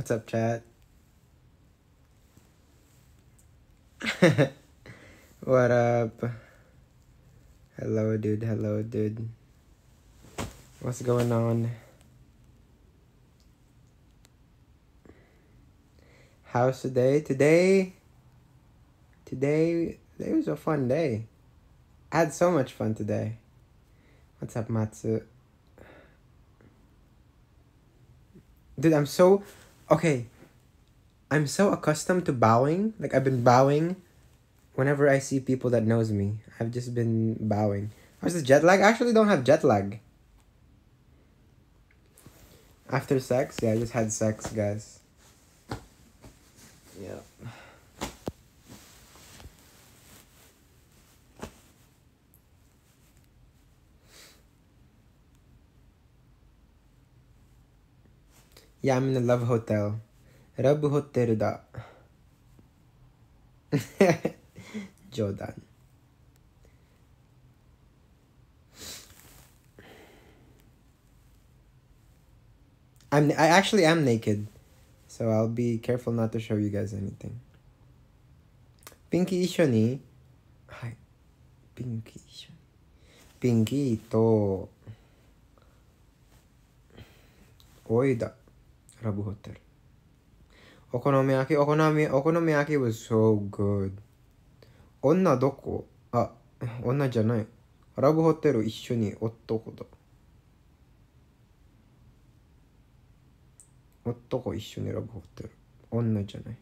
What's up, chat? What up? Hello, dude. Hello, dude. What's going on? How's today? Today was a fun day. I had so much fun today. What's up, Matsu? Dude, I'm so... Okay. I'm so accustomed to bowing. Like, I've been bowing whenever I see people that knows me. I've just been bowing. How's the jet lag? I actually don't have jet lag. After sex? Yeah, I just had sex, guys. Yeah. Yeah, I'm in a love hotel. Rabu hotel da. Jordan. I actually am naked, so I'll be careful not to show you guys anything. Pinky isho ni. Hi. Pinky isho. Pinky to. Oi da. Rabu Hotel. Okonomiyaki was so good. Onna doko? Ah, onna janai. Rabu Hotel isshu ni ottoko da. Ottoko isshu ni Rabu Hotel. Onna janai.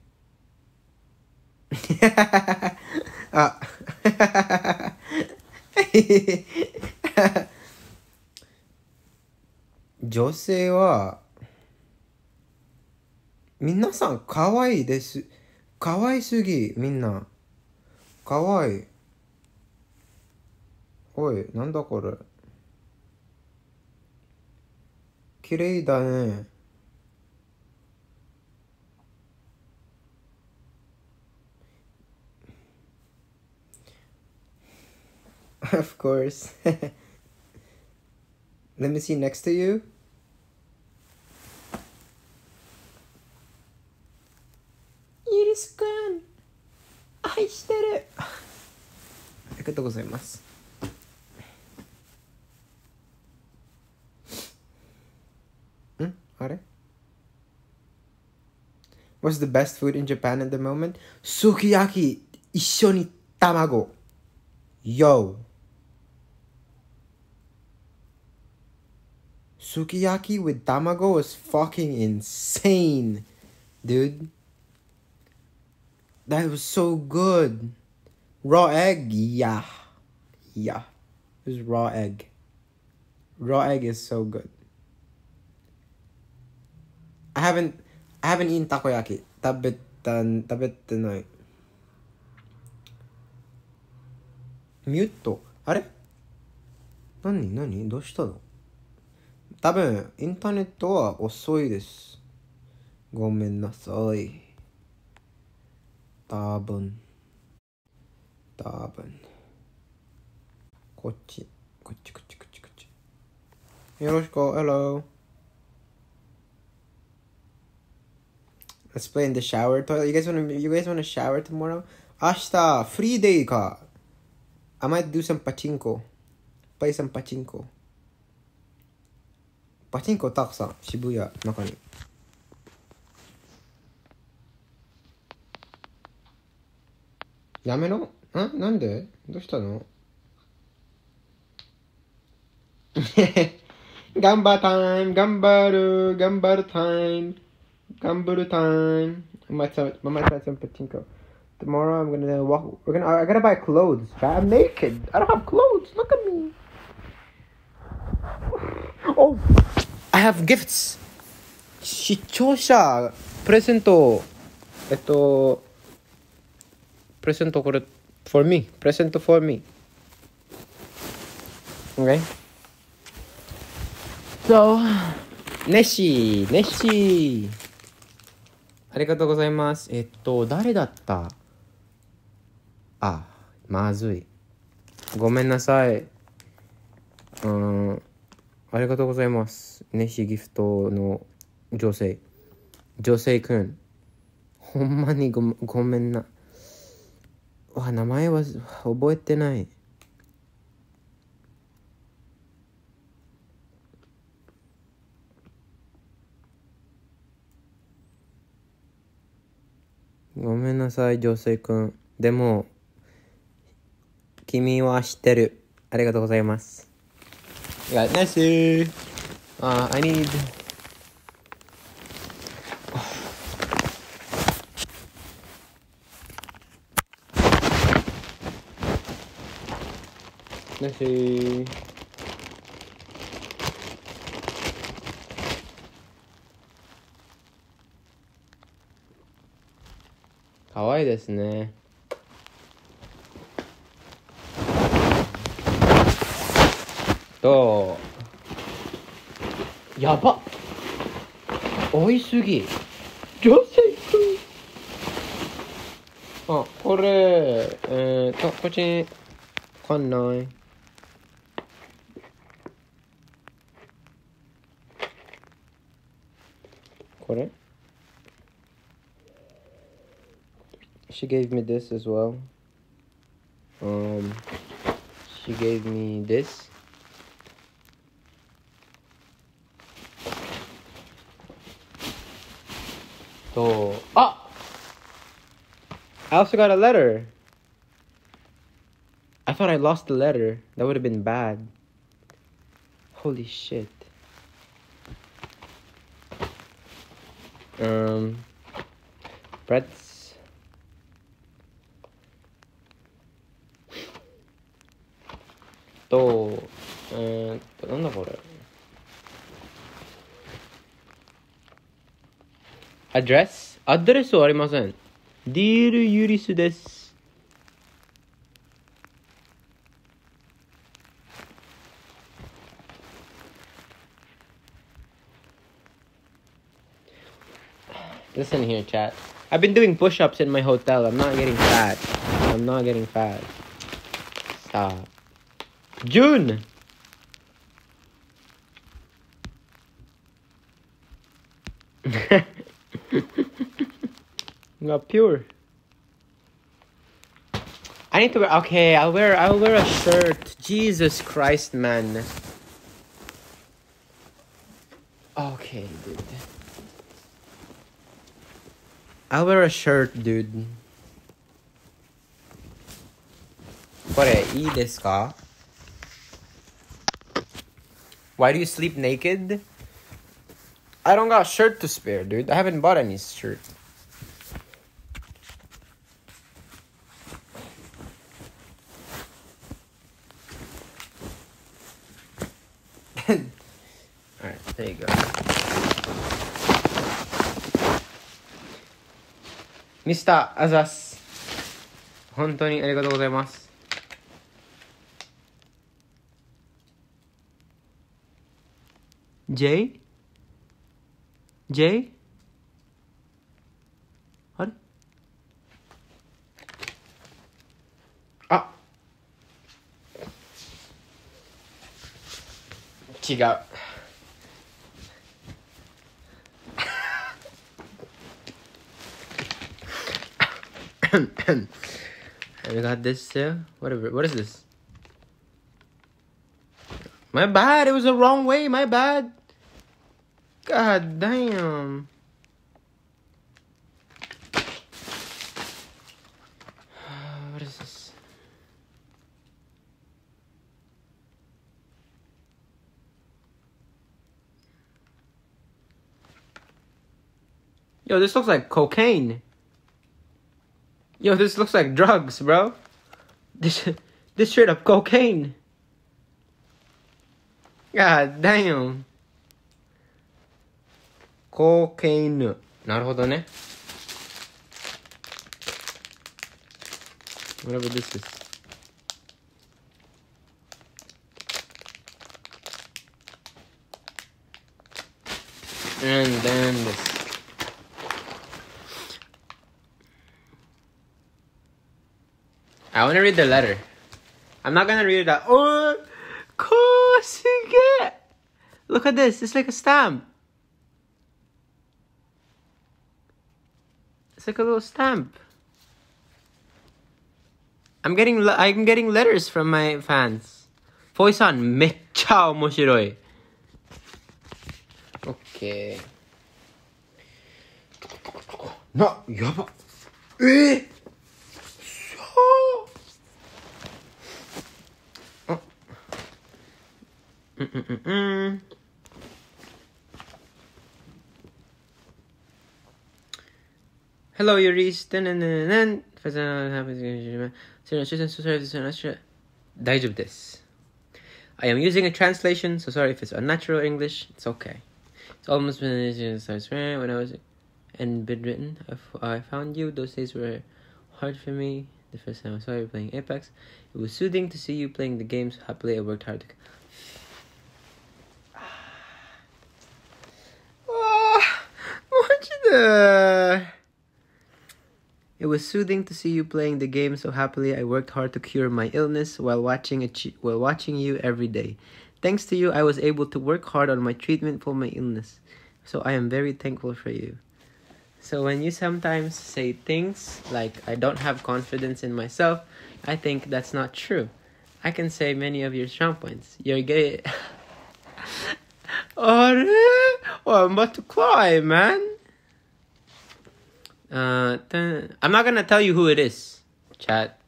Ah. Josei wa 皆さん可愛いです。可愛すぎ、みんな。可愛い。おい、なんだこれ。綺麗だね。Of course. Let me see next to you. Yurisu-kun, I love you. Thank you very much. What? What's the best food in Japan at the moment? Sukiyaki, issho ni tamago. Yo. Sukiyaki with tamago is fucking insane, dude. That was so good. Raw egg? Yeah. Yeah. It was raw egg. Raw egg is so good. I haven't eaten takoyaki. Tabetenai. Mute? Are? Nani? どうしたの? 多分、インターネットは遅いです。ごめんなさい。 多分。こっち。よろしく、hello. Let's play in the shower toilet. You guys wanna shower tomorrow? 明日、free dayか。I might do some pachinko. Play some pachinko. パチンコたくさん、渋谷中に。 やめろ? ん? なんで? どうしたの? 頑張るタイム! 頑張るタイム! I might try some pachinko. Tomorrow I'm gonna walk... I gotta buy clothes. I'm naked! I don't have clothes! Look at me! Oh! I have gifts! 視聴者プレゼント present for me. Okay. So, Nessie. ありがとうございます。誰だった? あ、まずい。ごめんなさい。ありがとうございます。Nessieギフトの女性。女性くん、 ほんまにごめんな。わ、名前は覚えてない。ごめんなさい、女性くん。でも、君は知ってる。ありがとうございます。ナイスー。I need...Nessie. Kawaii desu ne. Dou? Yaba. Oi sugi. Josei-kun. Ah, kore, kochi kannai.She gave me this as well. She gave me this. So, I also got a letter. I thought I lost the letter. That would have been bad. Holy shit. Brett's.と、なんだこれ。アドレス？アドレスはありません。ディール・ユリスです。Listen here, chat. I've been doing push-ups in my hotel. I'm not getting fat. I'm not getting fat. Stop.June! Not pure. I need to wear... Okay, I'll wear a shirt. Jesus Christ, man. Okay, dude. I'll wear a shirt, dude. これいいですか?Why do you sleep naked? I don't got a shirt to spare, dude. I haven't bought any shirt. Alright, there you go. Mr. Azas. 本当にありがとうございます。J? あれあ違うI got this here. Whatever. What is this? My bad. It was the wrong way. My bad.God damn. What is this? Yo, this looks like cocaine. Yo, this looks like drugs, bro. This straight up cocaine. God damn.コーケインヌ。なるほどね。Whatever this is. And then this. I want to read the letter. I'm not going to read it out. Oh, こうすげえ! Look at this. It's like a stamp. like a little stamp. I'm getting letters from my fans. Foy san, mechcha omoshiroi. Okay. No, yaba. Eh? So. Oh. Hello, Yurisu. Then. For example, happens to I am using a translation, so sorry if it's unnatural English. It's okay. It's almost been swear when I was and bedridden. I found you. Those days were hard for me. The first time I saw you playing Apex, it was soothing to see you playing the games. Happily, I worked hard. It was soothing to see you playing the game so happily. I worked hard to cure my illness while watching you every day. Thanks to you, I was able to work hard on my treatment for my illness. So I am very thankful for you. So when you sometimes say things like, I don't have confidence in myself, I think that's not true. I can say many of your strong points. You're gay. Oh, I'm about to cry, man. I'm not gonna tell you who it is, chat.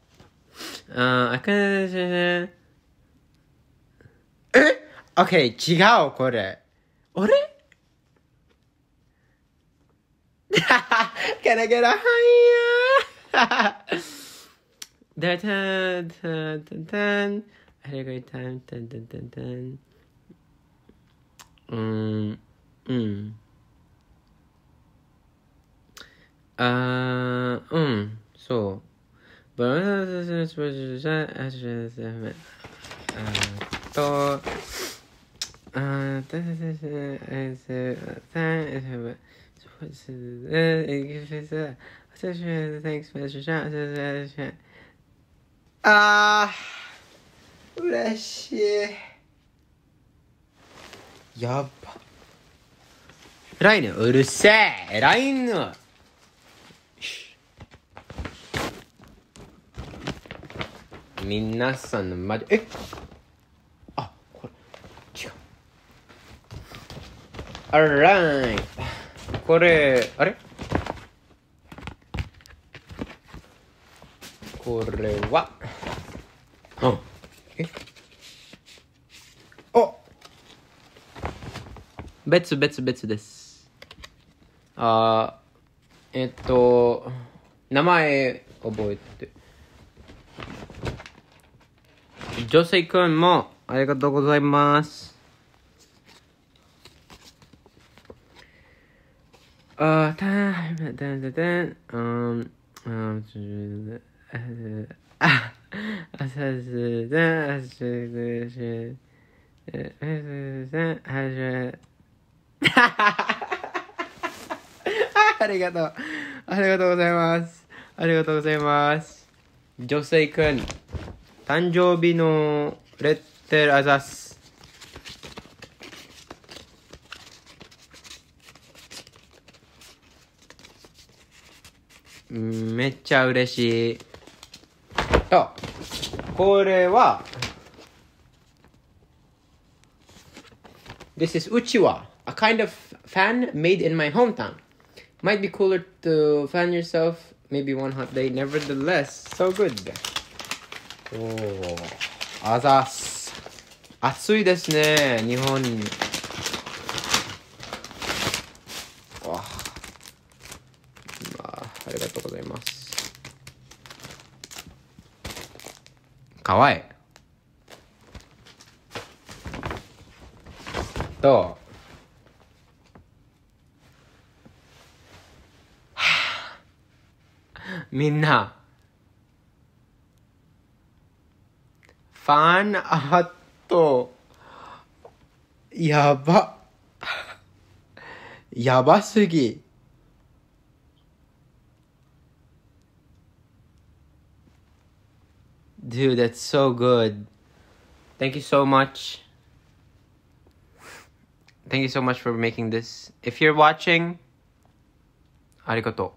Okay, chigao kore. Ore? Can I get a higher? I had a great time. So, but I Minasan, mad. Eh? Ah, alright. Kore wa. Oh. Eh? Oh. Betsu desu. Namae oboete. Josei-kun mo arigatou gozaimasu. Arigatou gozaimasu. Josei-kun 誕生日のレッテルあざす。めっちゃ嬉しい。と、これは This is uchiwa, a kind of fan made in my hometown. Might be cooler to fan yourself, maybe one hot day. Nevertheless, so good. おー、あざす。暑いですね、日本に。わあ、ありがとうございます。かわいい。どう？はぁ、みんな。ファンアートやばやばすぎDude, that's so good. Thank you so much. Thank you so much for making this. If you're watching, arigatou.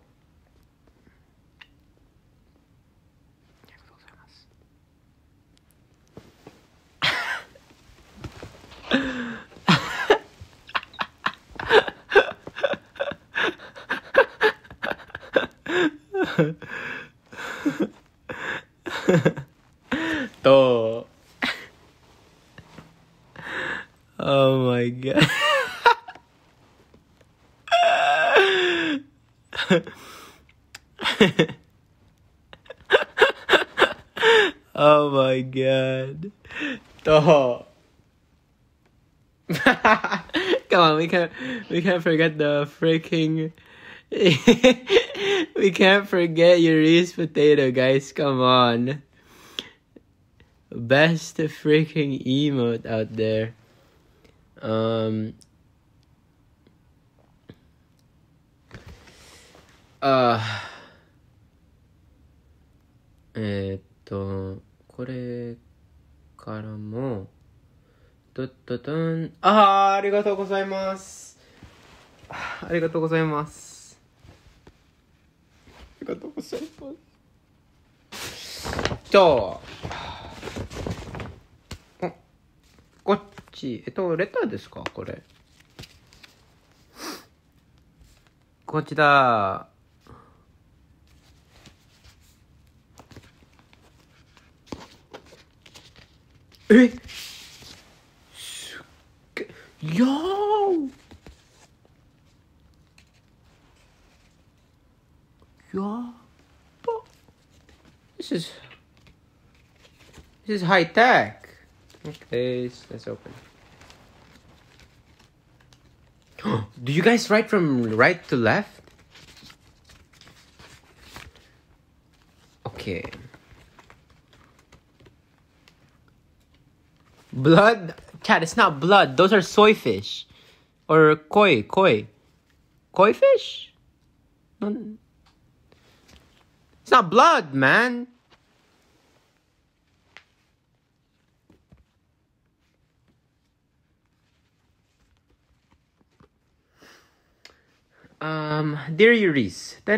to. Oh my god. Oh my god. To. Come on, we can't forget the freaking we can't forget Yuri's potato, guys. Come on. Best freaking emote out there.これからも ありがとうございます。ありがとうございます。ありがとうございます。と、こっち、レターですかこれ。こっちだ。え？Yo, this is high tech. Okay, let's open. Do you guys write from right to left? Okay. Blood. Chat, it's not blood. Those are soy fish. Or koi. Koi fish? No. It's not blood, man. Dear Yurisu. Eh?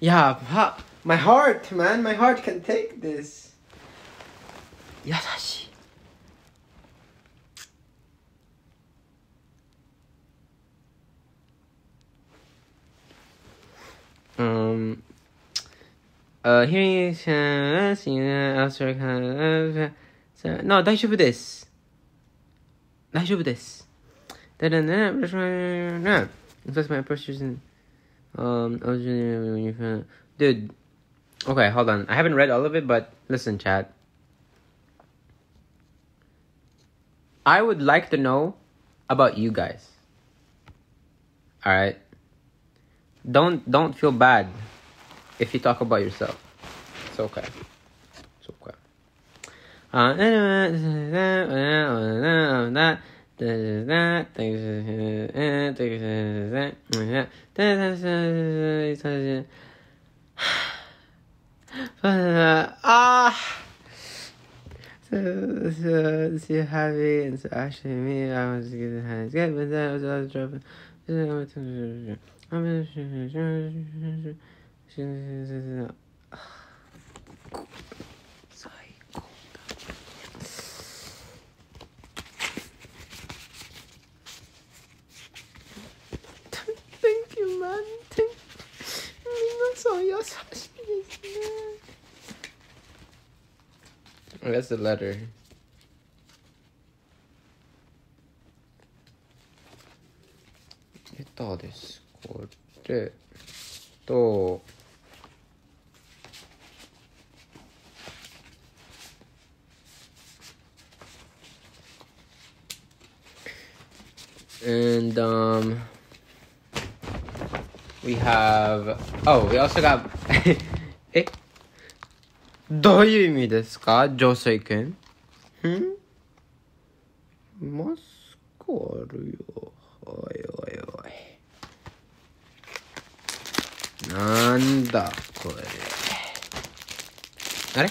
Yeah, my heart, man. My heart can take this. Yadashi. Hearing you, no, daijoubu desu. Daijoubu desu. That's my approach using. Dude. Okay, hold on. I haven't read all of it, but listen, chat. I would like to know about you guys. All right. Don't feel bad if you talk about yourself. It's okay. It's okay. So happy and so actually me, I was getting hands good, but that was all dropping. Thank you, man. That's the letter. This. これと and We have... Oh, we also got... Eh? Doyumi desu ka? Josei-kun? Hmm? Moscow. Oi, oi, oi. Nanda kore. Are?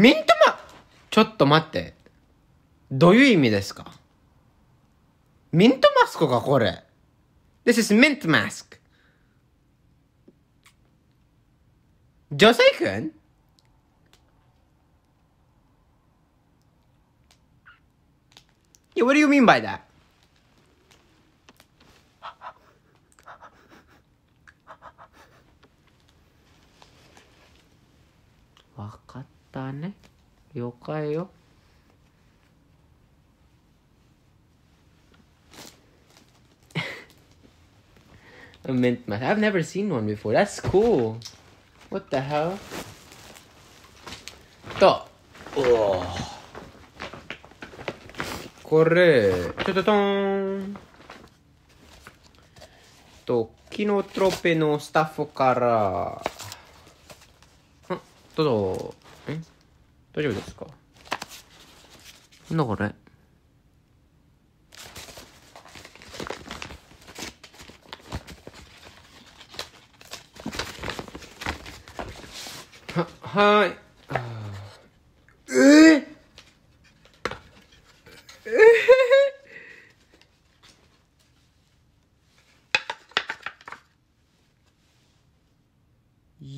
Mintama! ちょっと待って。どういう意味ですか? Mint mask ka kore? This is mint mask. Josei-kun? Yeah, what do you mean by that? Wakatta ne. Yokai yo. A mint mask. I've never seen one before. That's cool. What the hell? To. Oh. Kore. Tototong. To Kinotrope no staff kara. Toto. Eh? Daijoubu desu ka? Nanda kore? Hi.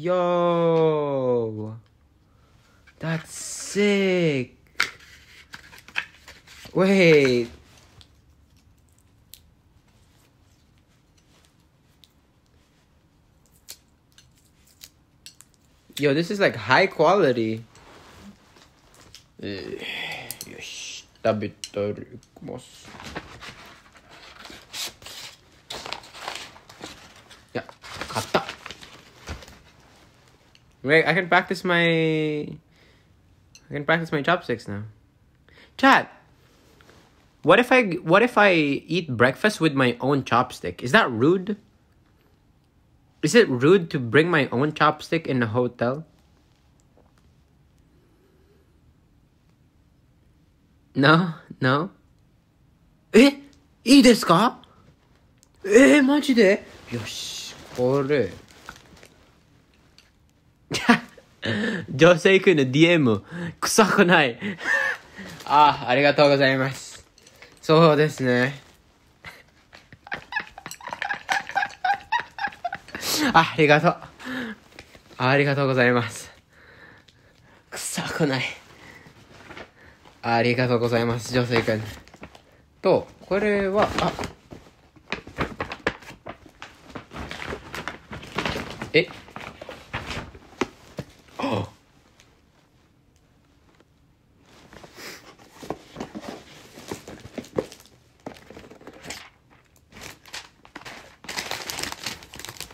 Yo, that's sick. Wait. Yo, this is like high quality. Yosh, tabetaru ikimasu. Yeah, katta. Wait, I can practice my chopsticks now. Chat. What if I eat breakfast with my own chopstick? Is that rude? Is it rude to bring my own chopstick in a hotel? No? No? Eh? Ii desu ka? Eh, maji de? Yoshi, kore. Josei-kun no DM, kusaku nai. Ah, arigatou gozaimasu. So desu ne. Arigatou. Arigatou gozaimasu. Kusaku nai. Arigatou gozaimasu, Josei-kun. To, kore wa, ah. Eh? Oh.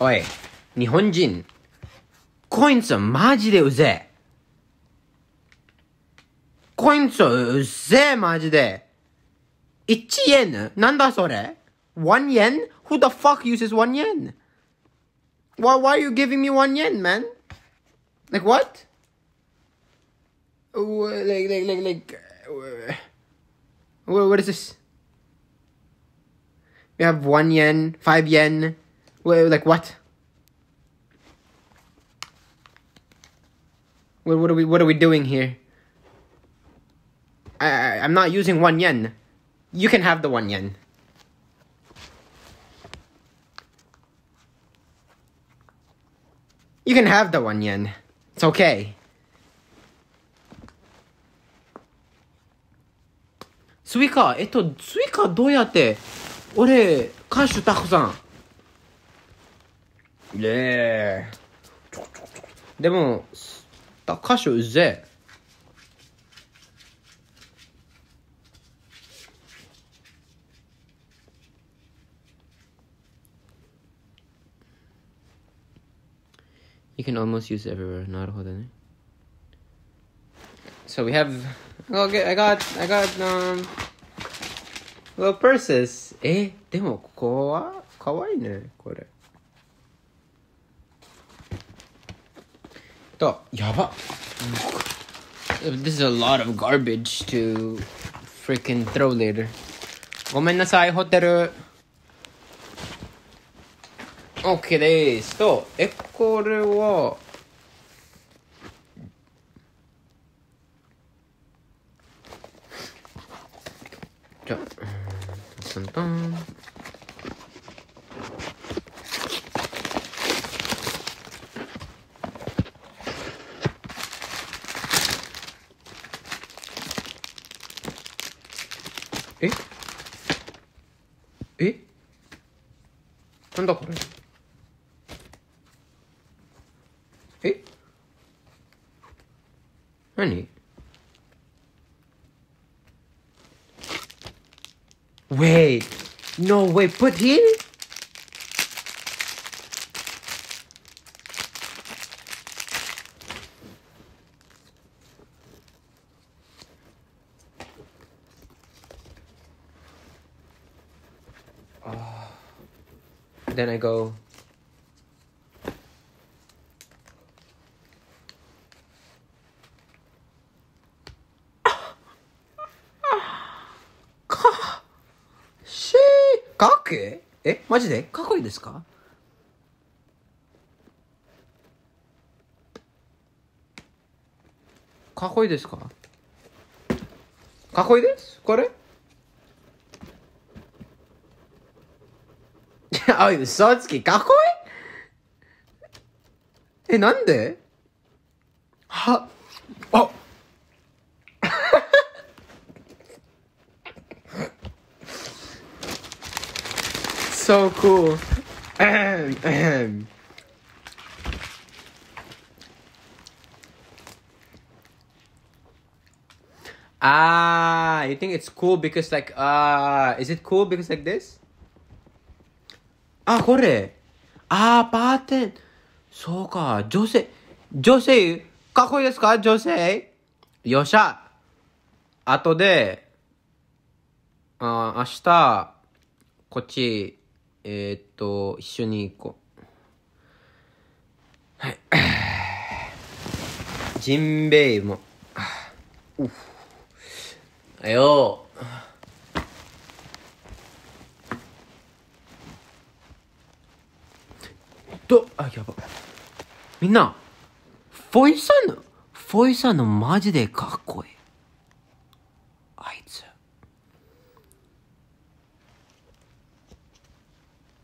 Oi. 日本人。コインさんマジでうぜえ。コインさんうぜえマジで。1円ね。なんだそれ? 1 yen? Who the fuck uses 1 yen? Why are you giving me 1 yen, man? Like what? What is this? We have 1 yen, 5 yen. Like what? What are we doing here? I'm not using 1 yen. You can have the 1 yen. You can have the 1 yen. It's okay. Suica, Suica どうやって? 俺、カッシュタコさん。ねえ。でも。Kashu is there. You can almost use it everywhere. Naruhodane. So we have. I got little purses. Eh? Demo koko wa kawaii ne kore. To yaba. This is a lot of garbage to freaking throw later. Gomennasai hotel. Okay, this. So, kore wa. Wait, no way, put here? Oh. Then I go. Kake? Eh? Majide? Kakoi desu ka? Kakoi desu ka? Kakoi desu? Kore? Oh, usotsuki, kakoi? Eh, nande? Ha? Oh! So cool. Ah, you think it's cool because like is it cool because like this? Ah, kore. Ah, pattern. So ka, Jose, kakoi desu ka, Jose? Yosha. Ato de. Ashita. Kochi. 一緒に行こう。はい。ジンベイも。う。あよ。あ、やば。みんな、フォイさんのマジでかっこいい。あいつ。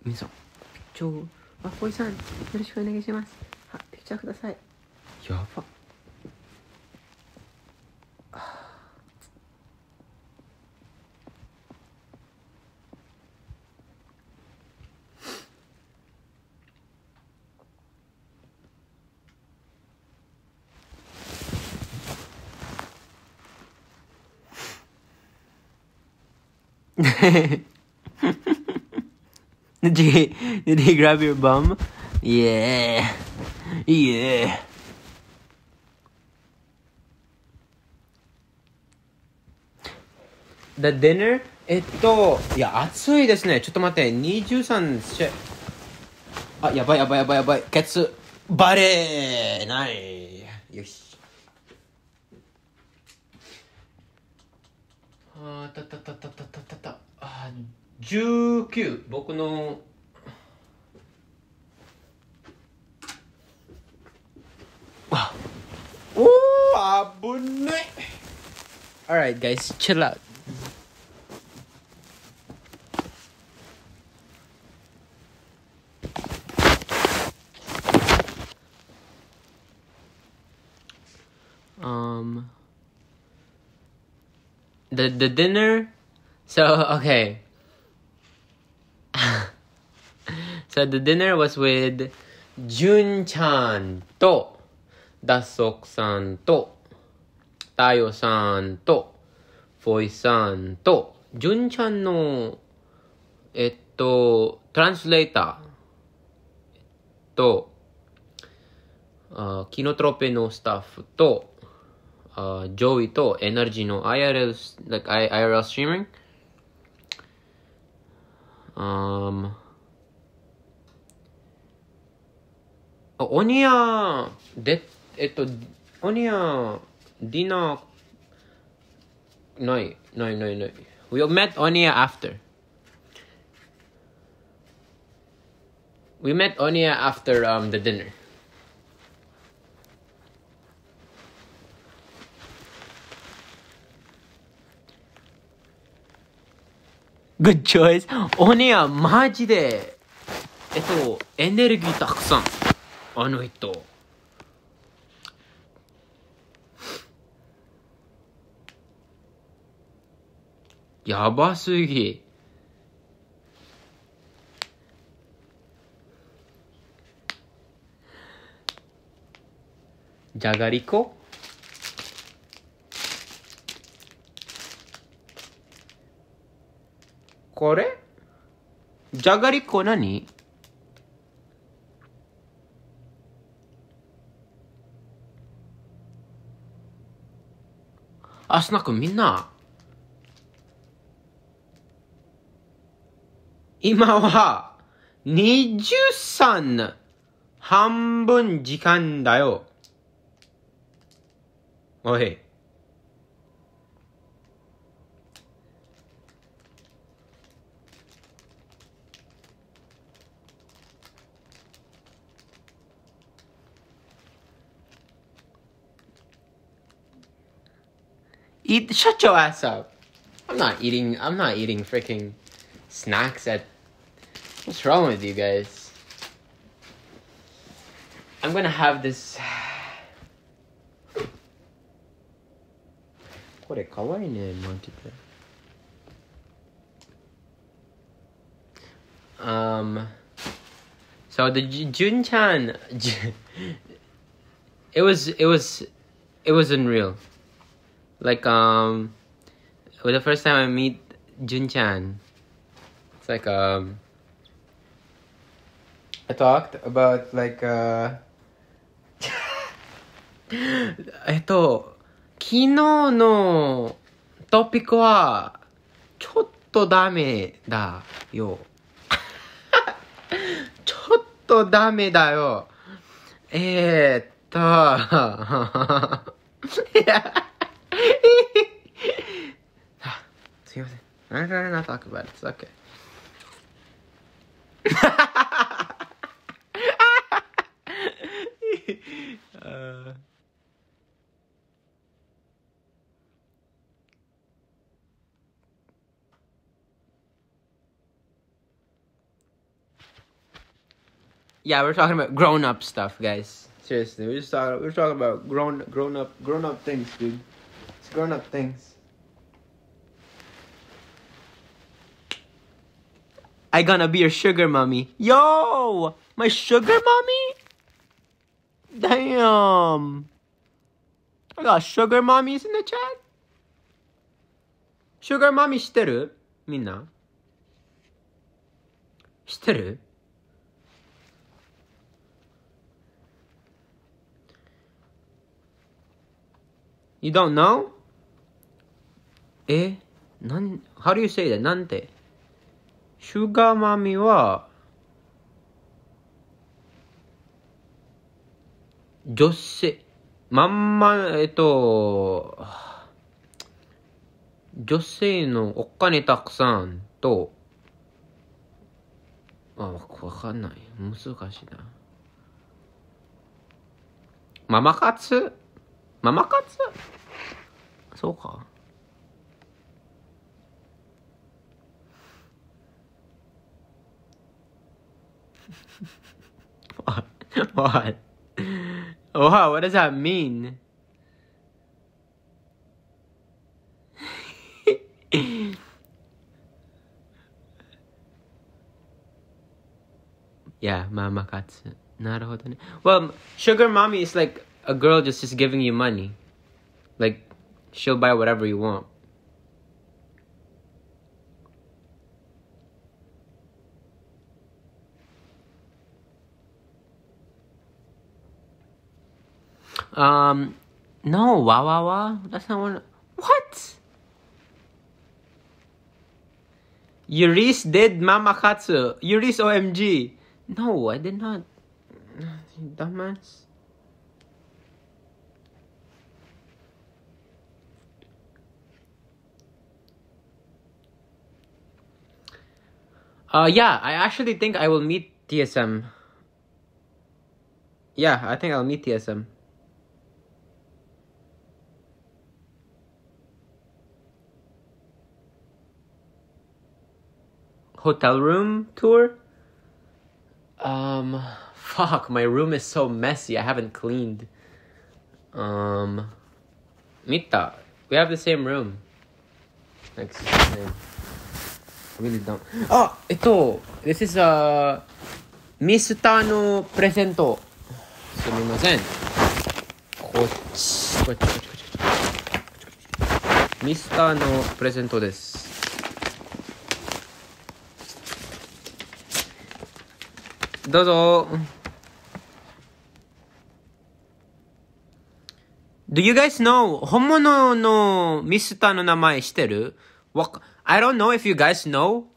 みんさん、ピクチャー、あ、Foy san、よろしくお願いします。あ、ピクチャーください。やば。Did he grab your bum? Yeah. Yeah. The dinner? いや、暑いですね。ちょっと待って、23し、あ、やばい。ケツ、バレない。よし。あ、た。あ、19、僕のおー、危ない。 Alright guys, chill out. the dinner? So, okay. So the dinner was with Jun chan to Dasok san to Tayo san to Foy san to Jun chan no translator to Kinotropeのスタッフと、上位とエナジーの IRL, like IRL streaming. Onya, Onya, Dina, no. We met Onya after. We met Onya after the dinner. Good choice. Onya, マジでエネルギーたくさん。あの人。やばすぎ。じゃがりこ？これ？じゃがりこ何？あ、スナックみんな。今は23半分時間だよ。おい。Eat, shut your ass up. I'm not eating freaking snacks at... What's wrong with you guys? I'm gonna have this... これかわいいね、マジで。So the Jun chan... It was unreal. Like, the first time I meet Jun chan, it's like, I talked about, like,昨日のトピックはちょっとダメだよ。ちょっとダメだよ。すいません。I'm trying not to talk about it. It's okay. Yeah, we're talking about grown-up stuff, guys. Seriously, we're talking about grown-up things, dude. It's grown-up things. I gonna be your sugar mommy. Yo, my sugar mommy? Damn. I got sugar mommies in the chat. Sugar mommy, 知ってる？みんな。知ってる？You don't know? How do you say that? なんて Sugar mommy は女性まんま女性のお金たくさんとわかんない難しいなママ活そうかWhat does that mean? Yeah, mama katsu. なるほどね. Well, sugar mommy is like a girl just giving you money. Like, she'll buy whatever you want. No, Wawawa. That's not one. What? Yurisu did Mamakatsu. Yurisu OMG. No, I did not. Dumbass. Yeah, I actually think I will meet TSM. Yeah, I think I'll meet TSM. Hotel room tour? Fuck, my room is so messy. I haven't cleaned. Mita, we have the same room. Next name. Really dumb. Oh, ito. This is Misuta no presento. Sumimasen. Misuta no presento desu. Dozo. Do you guys know Homono no Misuta no namae shiteru? What? I don't know if you guys know,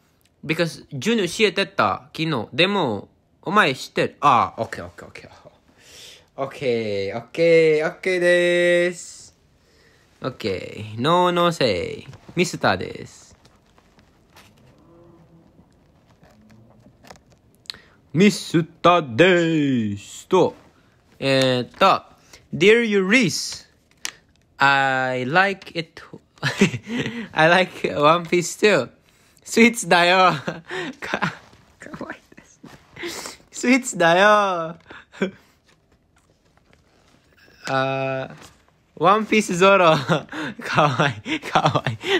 because Jun ushieteta kino. Demo, omae shiteru. Ah, okay. Okay desu. Okay, no sei. Misuta desu. Misuta desu to. Dear Yurisu, I like it. I like One Piece too. Sweets dayo. Sweets dayo. One Piece Zoro. Kawaii.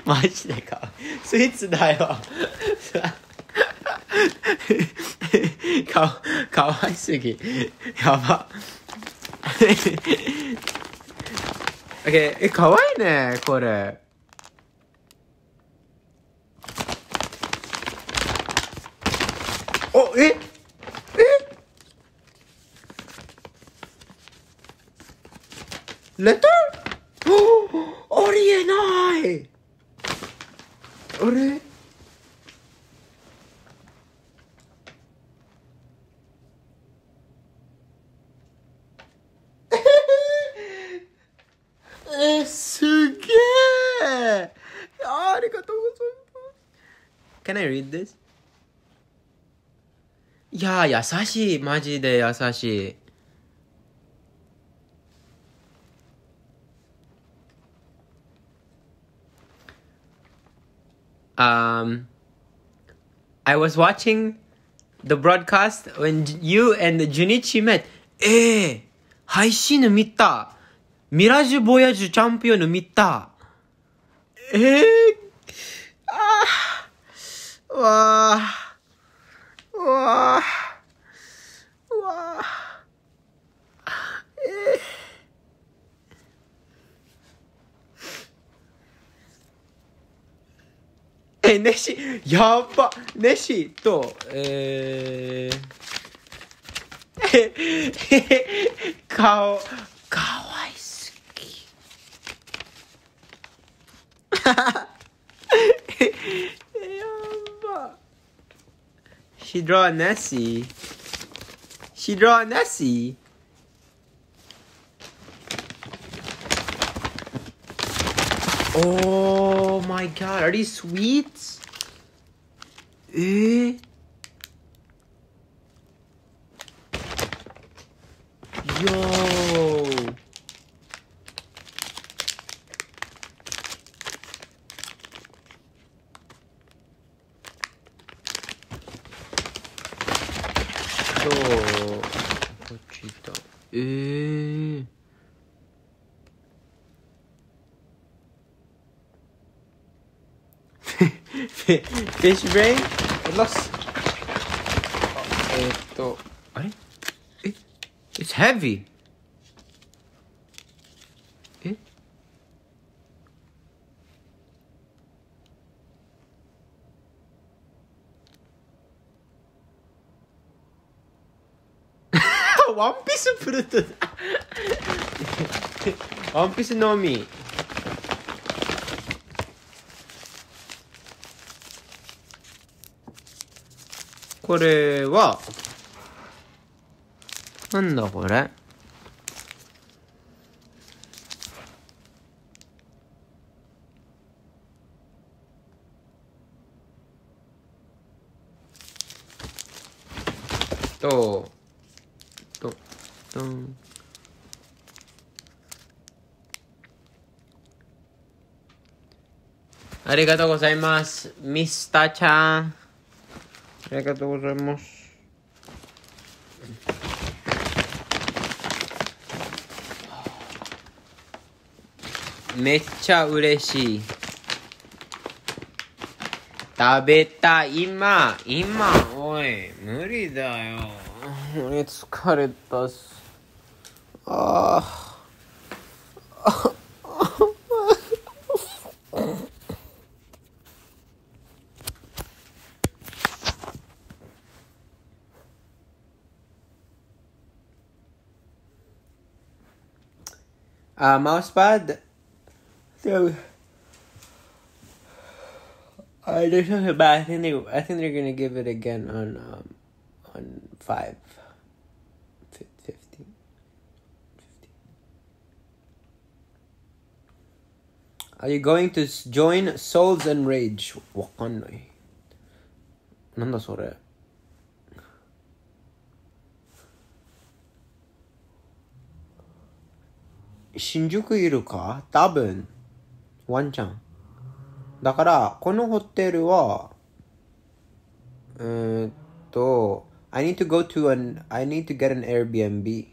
Majide kawaii. Sweets dayo. Kawaii sugi. Yaba. Okay, kawaii ne, kore. Oh, letter? Oh, Ori enai. Ore. Suge. Can I read this? いやー、優しい。マジで優しい。I was watching the broadcast when you and Junichi met. 配信の見た。ミラジュボヤジュチャンピオンの見た。わあ。 わあ、わあ、ネシ、やば、ネシと、顔、かわいすぎ。She draw Nessie. She draw Nessie. Oh my god, are these sweets? Yo. Fish brain? It looks... It's heavy. One Piece of Pluto. One Piece No Mi.これはなんだこれ。とん。ありがとうございます、ミスターちゃん。ありがとうございます。めっちゃ嬉しい。食べたい今おい無理だよ。俺疲れたっす。あ。Mousepad. So this is bad. I think they're gonna give it again on 5:50. Are you going to join Souls and Rage? Wakanai. Nanda sore. Shinjuku iru ka? Tabun. One chan. だからこのホテルはI need to get an Airbnb.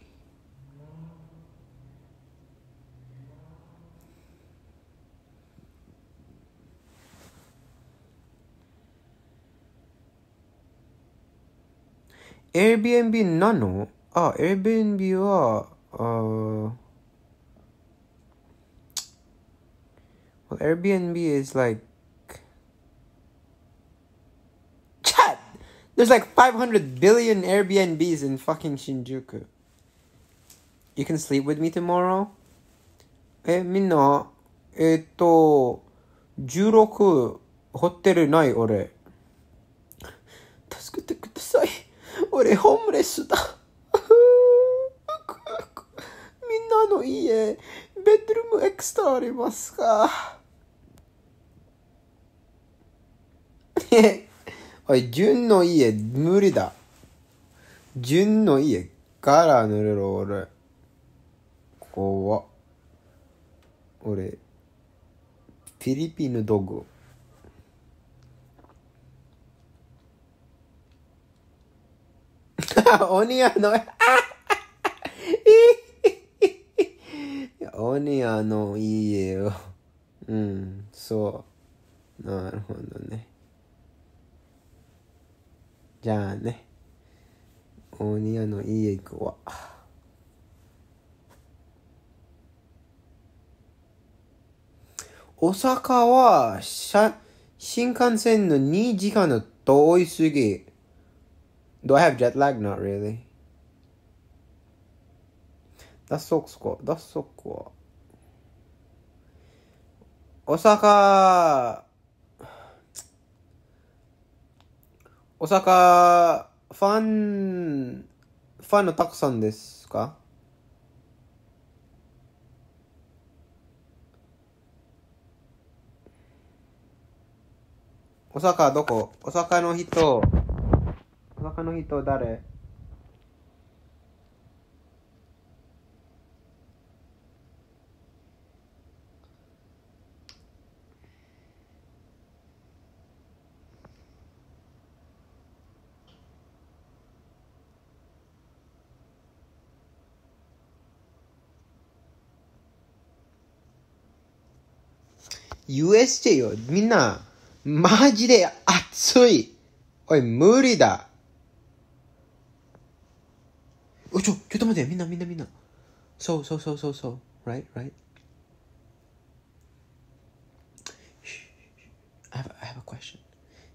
Airbnb なの？あ、Airbnb はWell, Airbnb is like... Chat! There's like 500 billion Airbnbs in fucking Shinjuku. You can sleep with me tomorrow? みんな、16ホテルない俺。助けてください。俺ホームレスだ。みんなの家。ベッドルームエクストありますかおい、純の家無理だ。純の家ガラ塗れろ、俺。怖っ。俺、フィリピンのドッグ。鬼やの。オニアの家をうんそうなるほどねじゃあねオニアの家行くわ大阪は新幹線の2時間の遠いすぎ Do I have jet lag? Not really Dasok OsakaファンのたくさんですかOsakaどこOsakaの人誰USJ よ。みんな、マジで暑い。おい、無理だ。おい、ちょっと待って。みんな。そう。Right? I have a question.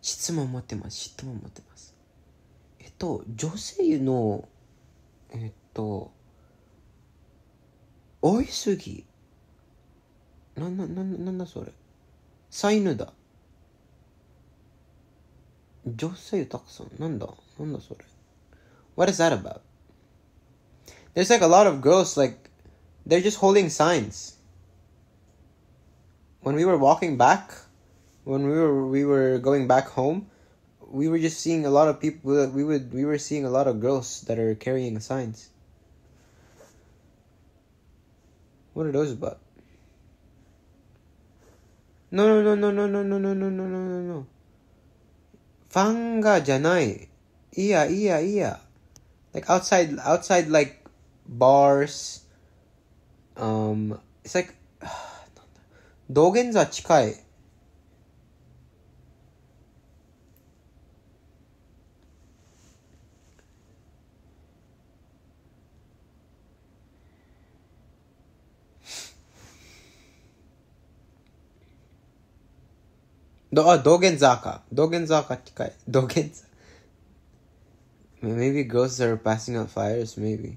質問持ってます。女性の、追いすぎ。なんだそれ。サイヌだ。女性たくさん。なんだそれ。What is that about? There's like a lot of girls, like, they're just holding signs. When we were walking back, when we were going back home, we were just seeing a lot of people, we were seeing a lot of girls that are carrying signs. What are those about? No. Fanga janai. Iya. Like outside like bars. It's like Dōgenza chikai. Dōgenzaka chikai. Dōgenza. Maybe girls that are passing out flyers, maybe.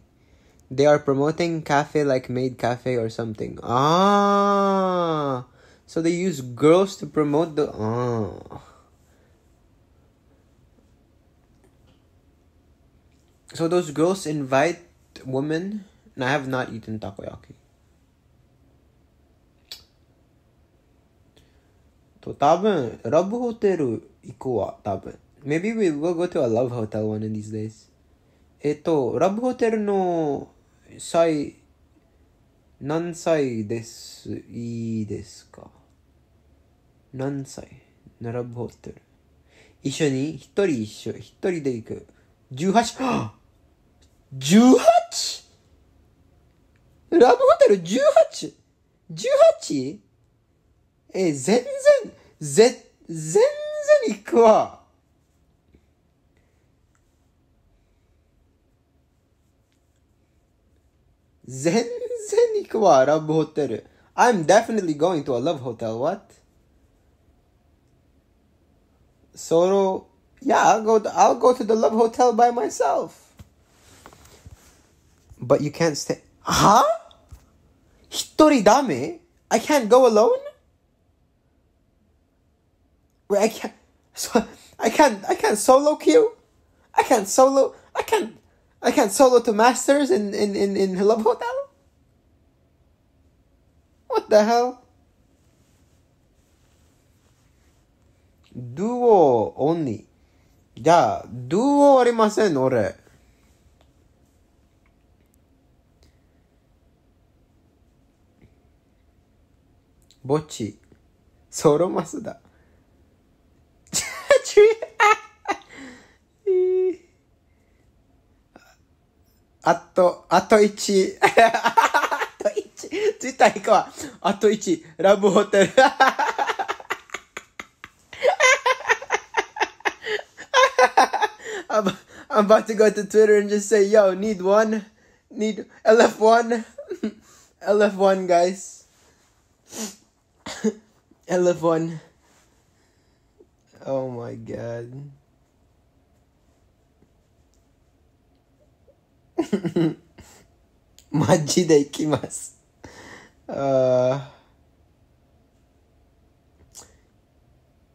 They are promoting cafe like maid cafe or something. Ah! So they use girls to promote the... Ah. So those girls invite women... And I have not eaten takoyaki. So, maybe we will go to a love hotel one of these days. Love hotel no sai nansai desu ii desu ka? Nansai no love hotel. Issho ni hitori hitori de iku. 18! 18! Love hotel 18! 18! 全然行くわ。全然行くわ、ラブホテル。I'm definitely going to a love hotel, what? Solo, yeah, I'll go to the love hotel by myself. But you can't stay. Huh? 一人ダメ? I can't go alone? I can't solo queue. I can't solo to masters in Love Hotel. What the hell? Duo only. Yeah, duo arimasen ore. Bocchi. Soro masu da. Atto ichi. Atto ichi. Twitter hiko wa. Atto ichi. Love Hotel. I'm about to go to Twitter and just say, yo, need LF1. LF1, guys. LF1. Oh my god. Maji de ikimasu.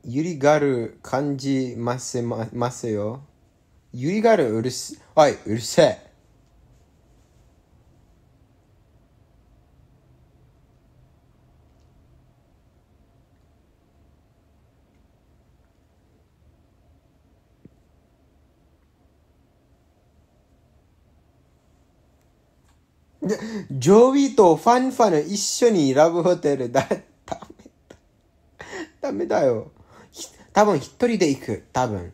Yurigaru kanji masu yo. Yurigaru urusei. Oi, urusei. Joey to Fanfan issho ni Love Hotel da. Dame da yo. Tabun hittori de iku. Tabun.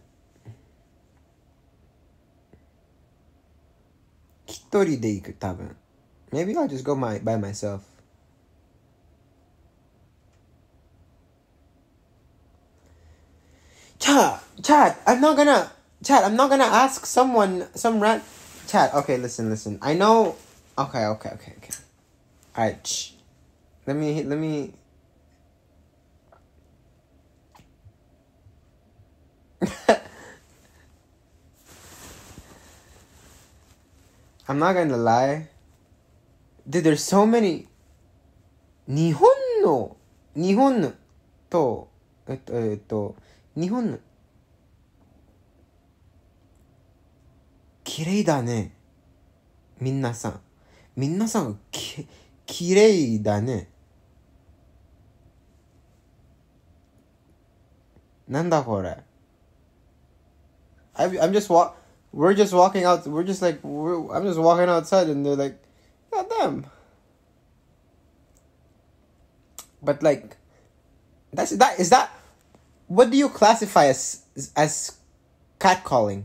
Hittori de iku. Tabun. Maybe I'll just go by myself. Chat. I'm not gonna ask someone some rant. Chat. Okay, listen. I know. Okay. All right. Shh. Let me. I'm not gonna lie. Dude, there's so many. 日本のと 日本の 綺麗だね 皆さん 皆さん 綺麗だね なんだこれ I'm just we're just walking out, we're just like, I'm just walking outside and they're like, God damn. But like, is that what do you classify as catcalling?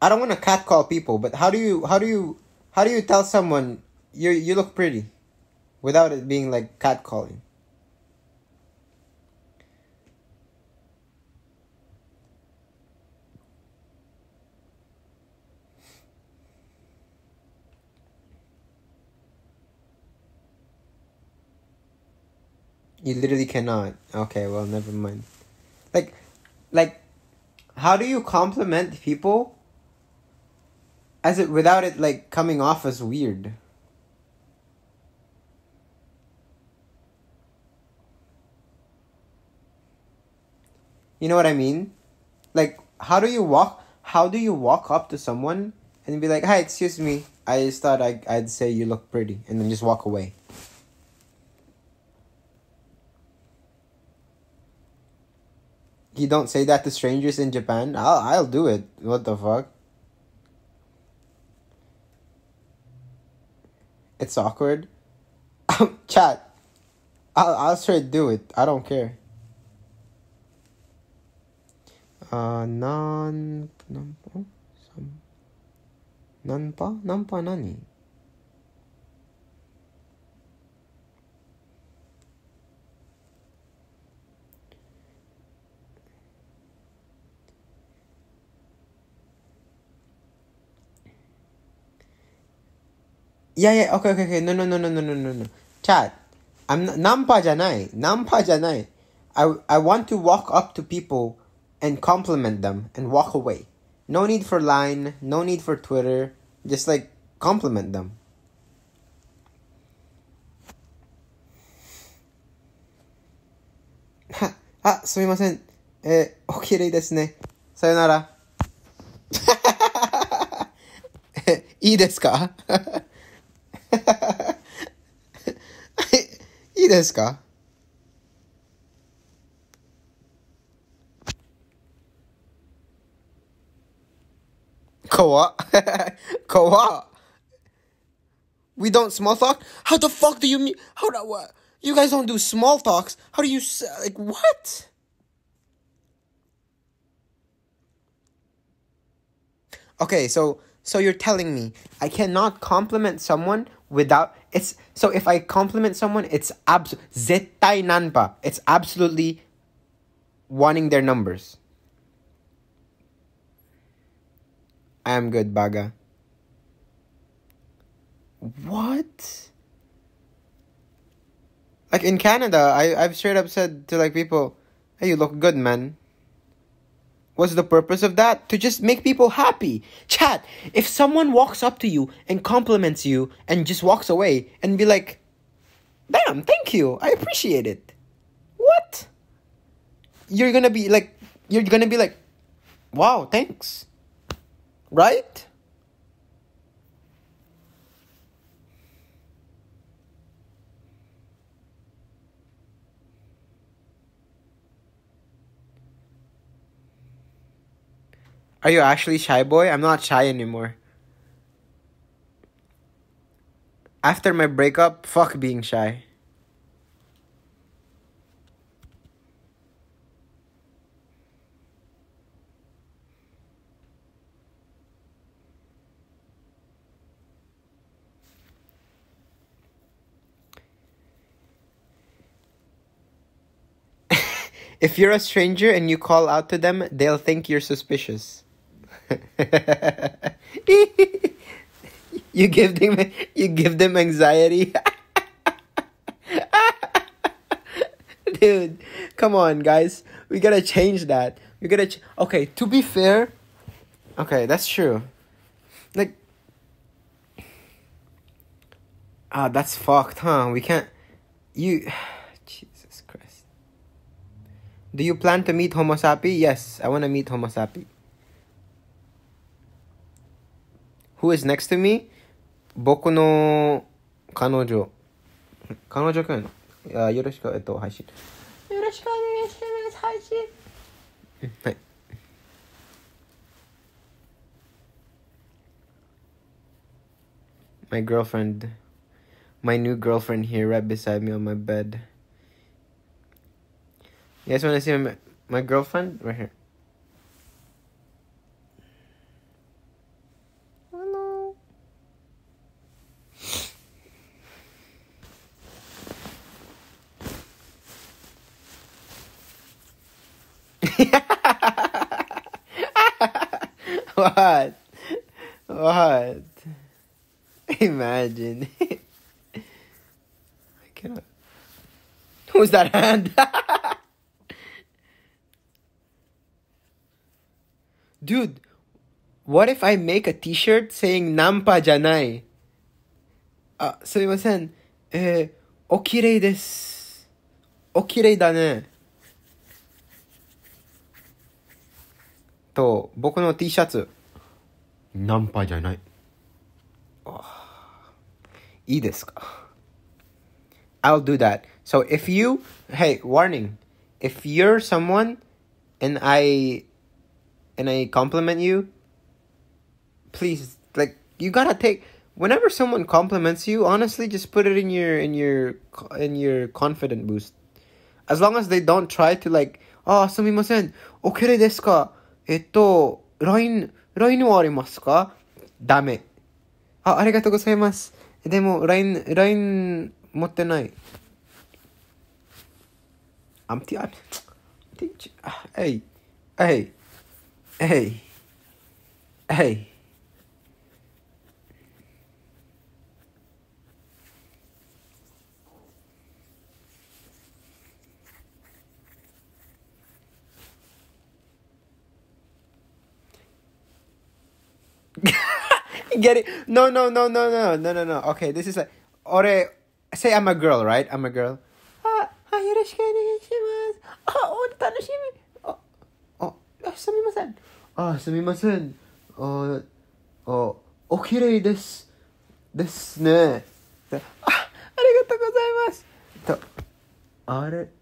I don't want to catcall people, but how do you tell someone you look pretty without it being like catcalling? You literally cannot. Okay, well, never mind. Like, how do you compliment people without it like coming off as weird? You know what I mean? Like, how do you walk up to someone and be like, "Hi, excuse me. I just thought I'd say you look pretty," and then just walk away. You don't say that to strangers in Japan. I'll do it. What the fuck? It's awkward. Chat. I'll straight do it. I don't care. Nanpa nani? Yeah, okay, no. Chat, I'm nanpa janai. I want to walk up to people and compliment them and walk away. No need for LINE, no need for Twitter, just like compliment them. Ah, sumimasen. O kirei desu ne. Sayonara. Ii desu ka? いいですか? Kawa. We don't small talk? How the fuck do you mean? You guys don't do small talks? How do you like what? Okay, so you're telling me I cannot compliment someone without it's so if I compliment someone it's zettai nanpa, it's absolutely wanting their numbers. I am good, Baga. What? Like in Canada, I've straight up said to like people, "Hey, you look good, man." What's the purpose of that? To just make people happy. Chat, if someone walks up to you and compliments you and just walks away and be like, "Damn, thank you. I appreciate it." What? You're gonna be like, "Wow, thanks." Right? Are you actually shy boy? I'm not shy anymore. After my breakup, fuck being shy. If you're a stranger and you call out to them, they'll think you're suspicious. You give them anxiety. Dude, come on guys, we gotta change that. Okay, to be fair, Okay, that's true. Like, that's fucked, huh? We can't. You, Jesus Christ. Do you plan to meet Homo sapi? Yes, I want to meet Homo sapi. Who is next to me? Boku no kanojo. Kanojo-kun. Yoroshiku, haishiru. Yoroshiku onegaishimasu, haishiru. Hai. My girlfriend. My new girlfriend here, right beside me on my bed. You guys want to see my girlfriend? Right here. Hello. What? What? Imagine. I cannot. Who's that hand? Dude, what if I make a t-shirt saying Nampa janai? Sumimasen. Okirei desu. Okirei da ne. To, boku no t-shirt. Nampa janai. Oh. I'll do that. So if you, hey, warning, if you're someone and I compliment you, please, like, you gotta take, whenever someone compliments you, honestly, just put it in your confident boost. As long as they don't try to like, ah, sumimasen, okere desu ka? LINE wa arimasu ka? Dame. Ah, arigatou gozaimasu. Demo, LINE motte nai. Hey. Get it? No. Okay, this is like, ore, say I'm a girl, right? I'm a girl. Yoroshiku onegaishimasu. Oh, tanoshimi. Oh, sumimasen. Sumimasen. Okirei desu. Desu ne. Arigatou gozaimasu. To, are.